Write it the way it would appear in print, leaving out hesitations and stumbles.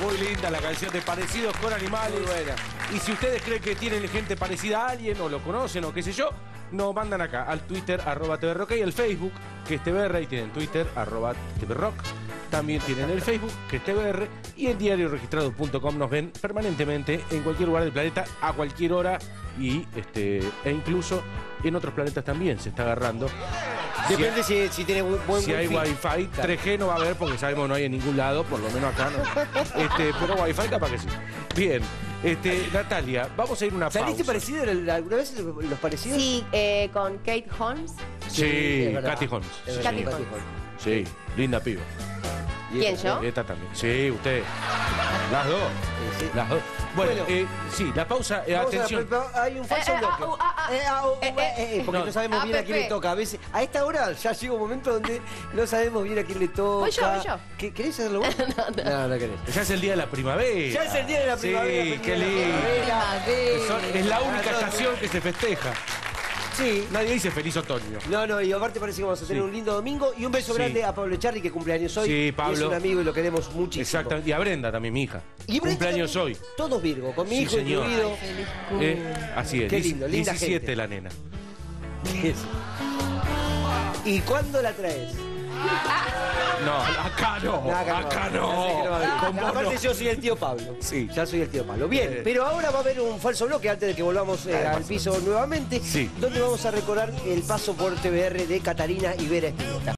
Muy linda la canción de Parecidos con Animales. Buena. Y si ustedes creen que tienen gente parecida a alguien, o lo conocen, o qué sé yo, nos mandan acá al Twitter, @TVRock, y al Facebook, que es TVR, y tienen Twitter, @TVRock. También tienen el Facebook, que es TVR, y en diarioregistrados.com nos ven permanentemente en cualquier lugar del planeta, a cualquier hora, y e incluso en otros planetas también se está agarrando. Depende si tiene buen wifi. Si hay wifi, 3G no va a haber porque sabemos que no hay en ningún lado, por lo menos acá no. Pero wifi capaz que sí. Bien. Natalia, vamos a ir una pausa. ¿Saliste parecido alguna vez los parecidos? Sí, con Kate Holmes. Sí, Katy Holmes. Katy Holmes. Sí, linda piba. ¿Quién, yo? Esta también. Sí, usted. Las dos. Sí. Las dos. Bueno, sí, la pausa, atención. Hay un falso bloque. Porque no sabemos bien a quién le toca. A veces, a esta hora ya llega un momento donde no sabemos bien a quién le toca. Voy yo. ¿Querés hacerlo vos? No querés. Ya es el día de la primavera. Ya es el día de la primavera. Sí, qué lindo. Es la única estación que se festeja. Sí. Nadie dice feliz otoño. No, y aparte parece que vamos a tener un lindo domingo. Y un beso grande a Pablo Echarri, que cumpleaños hoy. Sí, Pablo. Es un amigo y lo queremos muchísimo. Exactamente. Y a Brenda también, mi hija. Y cumpleaños hoy. Todos Virgo, con mi hijo incluido. Así es. Qué lindo, linda 17 gente. La nena. ¿Y cuándo la traes? No, acá no. Aparte yo soy el tío Pablo. Sí. Ya soy el tío Pablo. Bien, pero ahora va a haber un falso bloque antes de que volvamos al piso nuevamente. Sí. Donde vamos a recordar el paso por TVR de Catalina Ibáñez.